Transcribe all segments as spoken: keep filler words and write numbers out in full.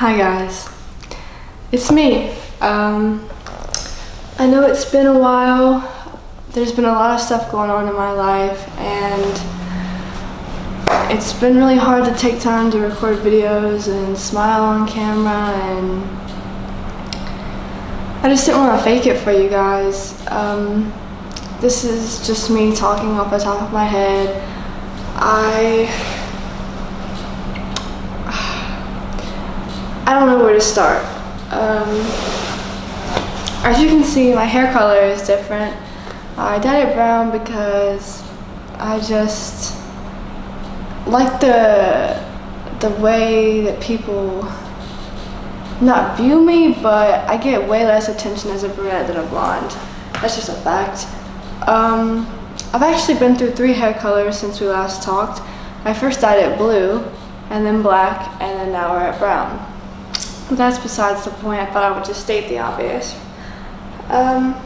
Hi guys, it's me. Um, I know it's been a while. There's been a lot of stuff going on in my life and it's been really hard to take time to record videos and smile on camera, and I just didn't want to fake it for you guys. Um, this is just me talking off the top of my head. I... I don't know where to start. Um, as you can see, my hair color is different. I dyed it brown because I just like the the way that people not view me, but I get way less attention as a brunette than a blonde. That's just a fact. Um, I've actually been through three hair colors since we last talked. I first dyed it blue, and then black, and then now we're at brown. But that's besides the point. I thought I would just state the obvious. Um,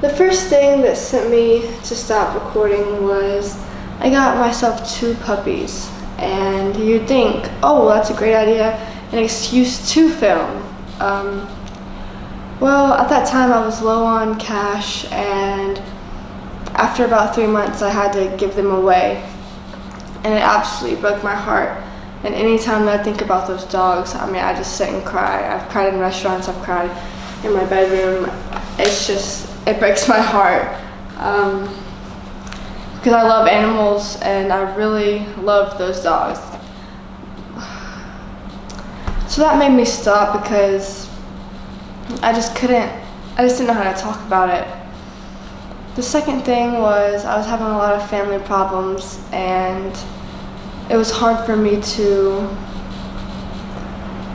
the first thing that sent me to stop recording was I got myself two puppies, and you'd think, oh, well, that's a great idea, an excuse to film. Um, well, at that time I was low on cash, and after about three months I had to give them away, and it absolutely broke my heart. And anytime that I think about those dogs, I mean, I just sit and cry. I've cried in restaurants, I've cried in my bedroom. It's just, it breaks my heart. Um, because I love animals and I really love those dogs. So that made me stop because I just couldn't, I just didn't know how to talk about it. The second thing was I was having a lot of family problems, and it was hard for me to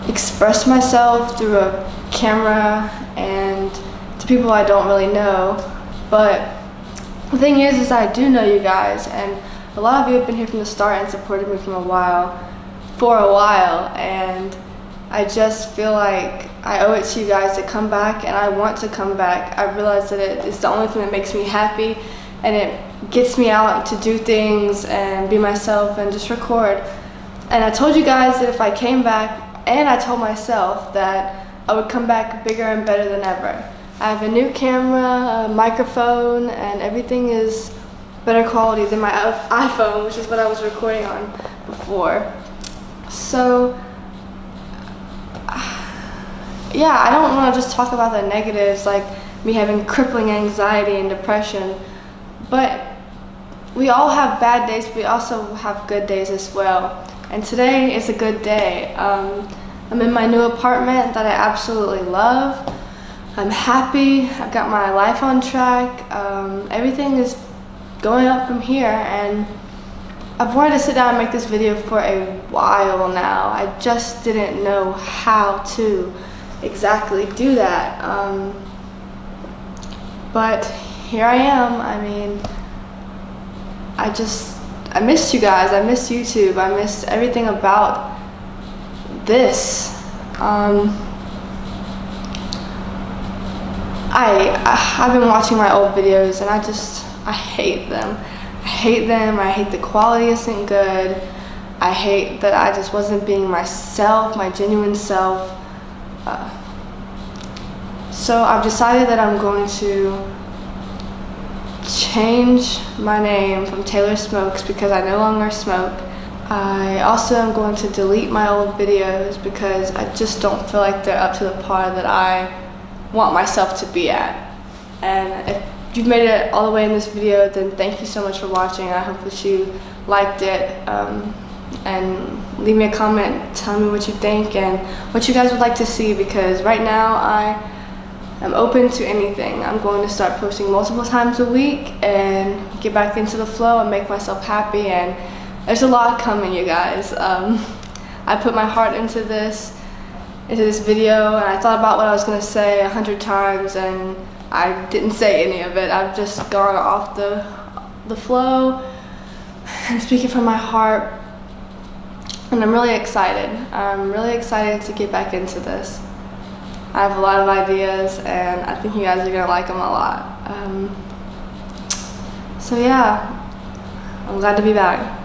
express myself through a camera and to people I don't really know. But the thing is, is I do know you guys, and a lot of you have been here from the start and supported me from a while, for a while, and I just feel like I owe it to you guys to come back, and I want to come back. I realize that it is the only thing that makes me happy, and it gets me out to do things and be myself and just record. And I told you guys that if I came back, and I told myself that I would come back bigger and better than ever. I have a new camera, a microphone, and everything is better quality than my iPhone, which is what I was recording on before. So, yeah, I don't want to just talk about the negatives, like me having crippling anxiety and depression. But we all have bad days, but we also have good days as well. And today is a good day. Um, I'm in my new apartment that I absolutely love. I'm happy. I've got my life on track. Um, everything is going up from here. And I've wanted to sit down and make this video for a while now. I just didn't know how to exactly do that. Um, but here I am. I mean, I just, I missed you guys, I missed YouTube, I missed everything about this. Um, I, I, I've been watching my old videos and I just, I hate them. I hate them, I hate the quality isn't good, I hate that I just wasn't being myself, my genuine self. Uh, so I've decided that I'm going to change my name from Taylor Smokes because I no longer smoke. I also am going to delete my old videos because I just don't feel like they're up to the par that I want myself to be at. And if you've made it all the way in this video, then thank you so much for watching. I hope that you liked it. Um, and leave me a comment, tell me what you think and what you guys would like to see, because right now I I'm open to anything. I'm going to start posting multiple times a week and get back into the flow and make myself happy, and there's a lot coming, you guys. Um, I put my heart into this, into this video, and I thought about what I was going to say a hundred times and I didn't say any of it. I've just gone off the, the flow and speaking from my heart, and I'm really excited. I'm really excited to get back into this. I have a lot of ideas, and I think you guys are going to like them a lot. Um, so yeah, I'm glad to be back.